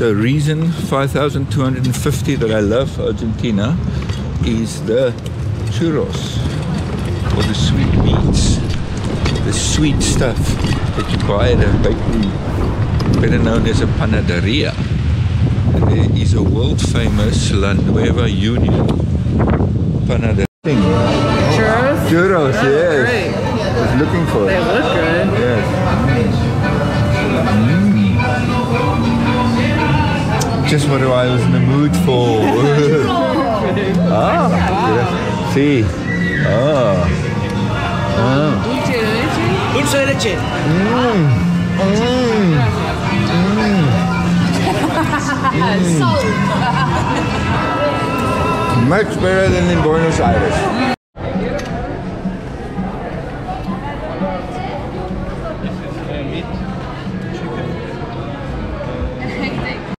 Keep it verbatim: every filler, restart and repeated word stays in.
So reason five thousand two hundred fifty that I love Argentina is the churros, or the sweet meats, the sweet stuff that you buy at a bakery, better known as a panaderia. And there is a world famous La Nueva Union panaderia. Churros? Churros, oh, yes. Great. I was looking for they it. They look good. Yes. Mm. Just what I was in the mood for. Ah, yes. See. Ah. Ah. Dulce de leche. Dulce de leche. Mm. Mm. Mm. Mm. Much better than in Buenos Aires.